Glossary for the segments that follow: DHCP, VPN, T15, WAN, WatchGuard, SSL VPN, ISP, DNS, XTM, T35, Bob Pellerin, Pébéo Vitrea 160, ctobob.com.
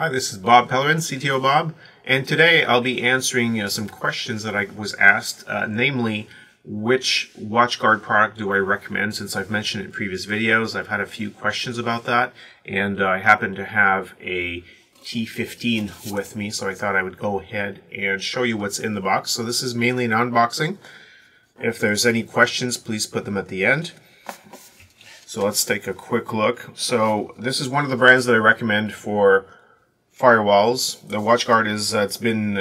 Hi, this is Bob Pellerin, CTO Bob, and today I'll be answering some questions that I was asked, namely, which WatchGuard product do I recommend? Since I've mentioned it in previous videos, I've had a few questions about that, and I happen to have a T15 with me, so I thought I would go ahead and show you what's in the box. So this is mainly an unboxing. If there's any questions, please put them at the end. So let's take a quick look. So this is one of the brands that I recommend for firewalls. The WatchGuard is it's been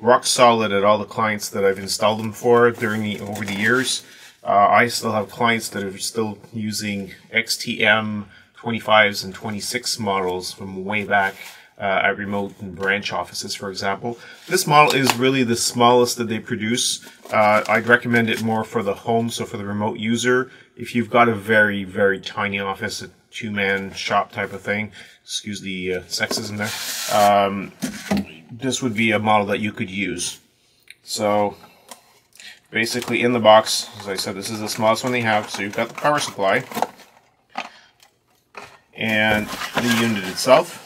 rock solid at all the clients that I've installed them for over the years. I still have clients that are still using XTM 25s and 26 models from way back at remote and branch offices, for example. This model is really the smallest that they produce. I'd recommend it more for the home, so for the remote user. If you've got a very, very tiny office, a two-man shop type of thing, excuse the sexism there, this would be a model that you could use. So basically in the box, as I said, this is the smallest one they have. So you've got the power supply and the unit itself.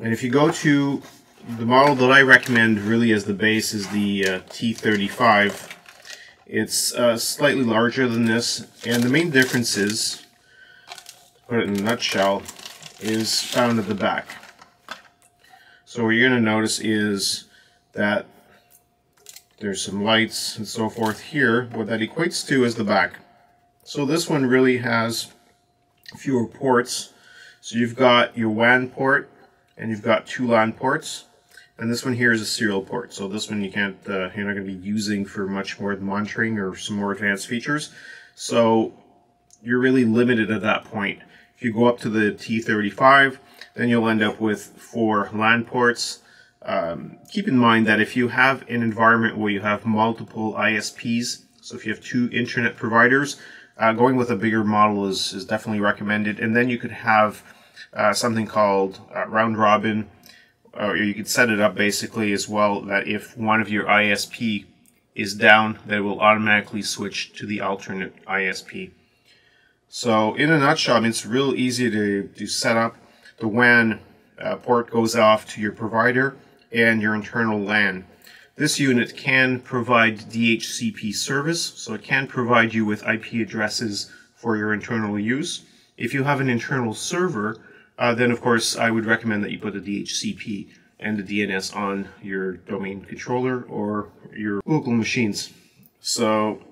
And if you go to the model that I recommend, really as the base, is the T35. It's slightly larger than this, and the main difference is, to put it in a nutshell, is found at the back. So what you're going to notice is that there's some lights and so forth here. What that equates to is the back. So this one really has fewer ports. So you've got your WAN port, and you've got two LAN ports. And this one here is a serial port, so this one you can't, you're not going to be using for much more monitoring or some more advanced features. So you're really limited at that point. If you go up to the T35, then you'll end up with four LAN ports. Keep in mind that if you have an environment where you have multiple ISPs, so if you have two internet providers, going with a bigger model is definitely recommended. And then you could have something called round robin. Or you could set it up basically as well that if one of your ISP is down, that it will automatically switch to the alternate ISP. So in a nutshell, I mean, it's real easy to set up. The WAN port goes off to your provider and your internal LAN. This unit can provide DHCP service, so it can provide you with IP addresses for your internal use. If you have an internal server, then of course I would recommend that you put the DHCP and the DNS on your domain controller or your local machines. So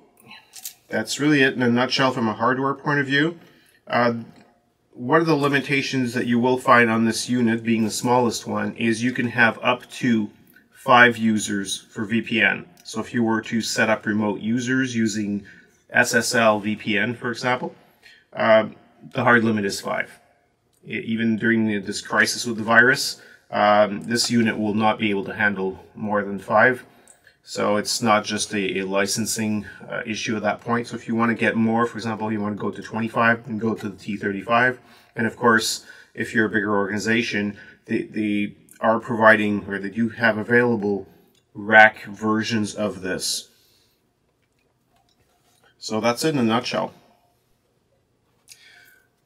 that's really it in a nutshell from a hardware point of view. One of the limitations that you will find on this unit, being the smallest one, is you can have up to 5 users for VPN. So if you were to set up remote users using SSL VPN, for example, the hard limit is 5. Even during this crisis with the virus, this unit will not be able to handle more than 5. So it's not just a licensing issue at that point. So if you want to get more, for example, you want to go to 25 and go to the T35. And of course, if you're a bigger organization, they are providing, or they do have available rack versions of this. So that's it in a nutshell.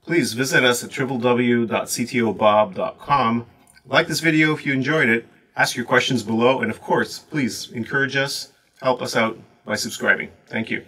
Please visit us at www.ctobob.com. Like this video if you enjoyed it, ask your questions below, and of course, please encourage us, help us out by subscribing. Thank you.